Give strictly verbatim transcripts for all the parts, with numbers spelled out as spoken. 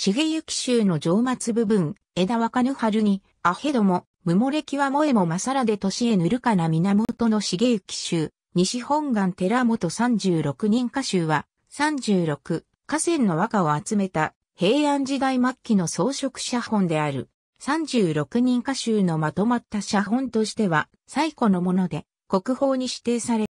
茂行衆の上末部分、枝わかぬ春に、あへども、むもれきはもえもまさらで年へぬるかな源の茂行衆、西本願寺本さんじゅうろくにん歌集は、さんじゅうろく、歌仙の和歌を集めた、平安時代末期の装飾写本である。さんじゅうろくにん歌集のまとまった写本としては、最古のもので、国宝に指定され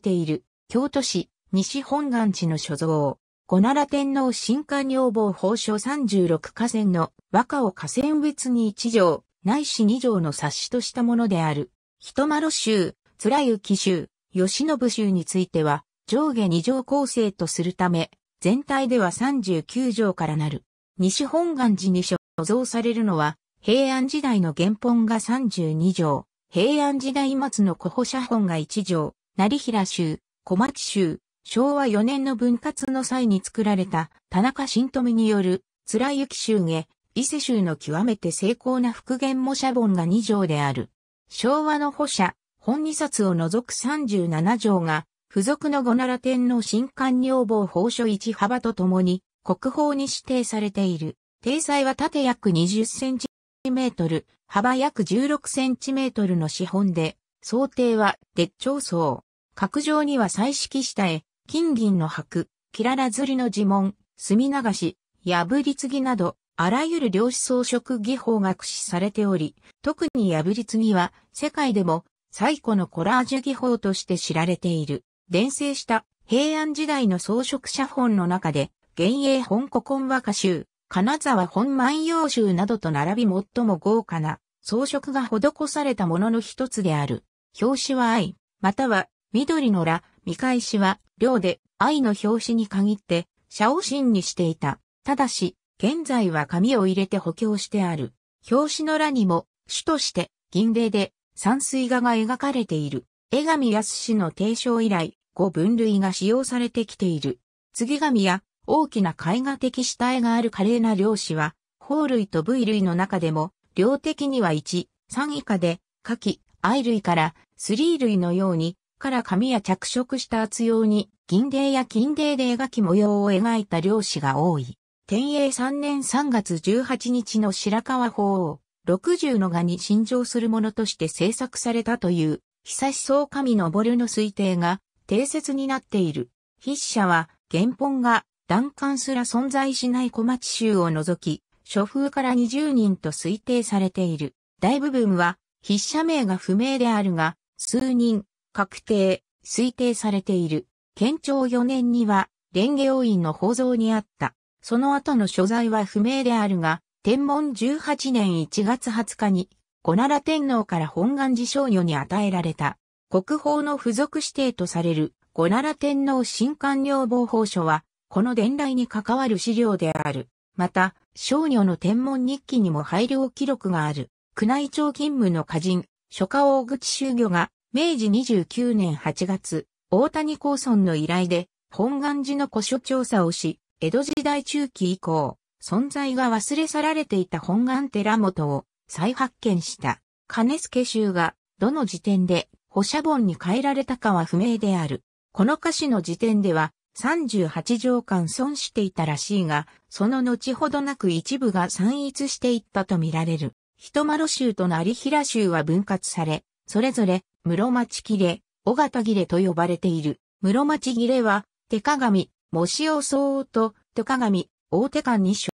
ている、京都市、西本願寺の所蔵。小奈良天皇神官女房法書さんじゅうろく歌仙の和歌を歌仙別にいち帖、ないしに帖の冊子としたものである。人麿集、貫之集、慶喜集については、上下に帖構成とするため、全体ではさんじゅうきゅう帖からなる。西本願寺に所蔵されるのは、平安時代の原本がさんじゅうに帖、平安時代末の古補写本がいち帖、業平集、小町集、しょうわよねんの分割の際に作られた田中新富による貫之集下、伊勢集の極めて精巧な復元模写本がに帖である。昭和の補写、本にさつを除くさんじゅうなな帖が、付属の小奈良天皇神官女房法書一幅とともに、国宝に指定されている。体裁は縦約にじゅっセンチメートル、幅約じゅうろくセンチメートルの紙本で、装丁は鉄彫装。角上には彩色下絵、金銀の箔、きららずりの地紋、墨流し、破り継ぎなど、あらゆる料紙装飾技法が駆使されており、特に破り継ぎは世界でも最古のコラージュ技法として知られている。伝承した平安時代の装飾写本の中で、元永本古今和歌集、金沢本万葉集などと並び最も豪華な装飾が施されたものの一つである。表紙は藍、または緑の羅、見返しは亮で、藍の表紙に限って、遮を芯にしていた。ただし、現在は紙を入れて補強してある。表紙の羅にも、主として、銀泥で、山水画が描かれている。江上靖の提唱以来、五分類が使用されてきている。継紙や大きな絵画的下絵がある華麗な料紙は、宝類と部位類の中でも、量的にはいち、さん以下で、花器、藍類からさん類のように、から紙や着色した厚用に、銀泥や金泥で描き模様を描いた料紙が多い。天永さんねんさんがつじゅうはちにちの白河法皇、ろくじゅうの蛾に新乗するものとして制作されたという、久宗神昇の推定が定説になっている。筆者は、原本が断簡すら存在しない小町集を除き、書風からにじゅうにんと推定されている。大部分は、筆者名が不明であるが、数人、確定、推定されている。建長よねんには、蓮華王院の宝蔵にあった。その後の所在は不明であるが、天文じゅうはちねんいちがつはつかに、小奈良天皇から本願寺少女に与えられた。国宝の付属指定とされる、小奈良天皇神官女房法書は、この伝来に関わる資料である。また、少女の天文日記にも拝領記録がある。宮内庁勤務の歌人、書家大口秀魚が、明治にじゅうきゅうねんはちがつ、大谷公孫の依頼で、本願寺の古書調査をし、江戸時代中期以降、存在が忘れ去られていた本願寺本を再発見した。金助集が、どの時点で、補写本に変えられたかは不明である。この歌詞の時点では、さんじゅうはち帖間存していたらしいが、その後ほどなく一部が散逸していったとみられる。人麿集と業平集は分割され、それぞれ、室町切れ、尾形切れと呼ばれている。室町切れは、手鏡、藻塩草と、手鏡、大手間に所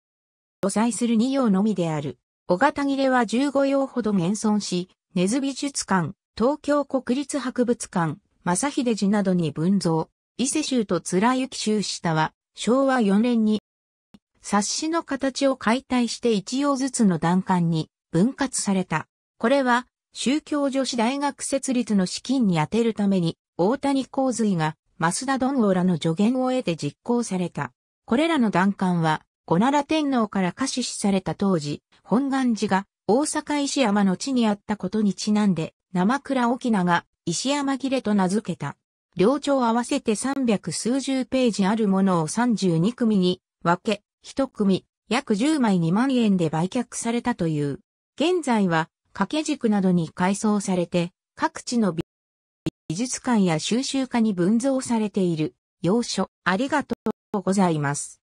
在するに行のみである。尾形切れはじゅうご行ほど現存し、根津美術館、東京国立博物館、正秀寺などに分蔵。伊勢集と貫之集下は、昭和よねんに、冊子の形を解体していち行ずつの段階に分割された。これは、宗教女子大学設立の資金に充てるために、大谷洪水が、増田鈍郎らの助言を得て実行された。これらの段階は、小奈良天皇から下賜された当時、本願寺が大阪石山の地にあったことにちなんで、生倉翁が石山切れと名付けた。両帳合わせてさんびゃくすうじゅうページあるものをさんじゅうに組に分け、いち組、約じゅうまいにまんえんで売却されたという。現在は、掛け軸などに改装されて、各地の美術館や収集家に分蔵されている。要所、ありがとうございます。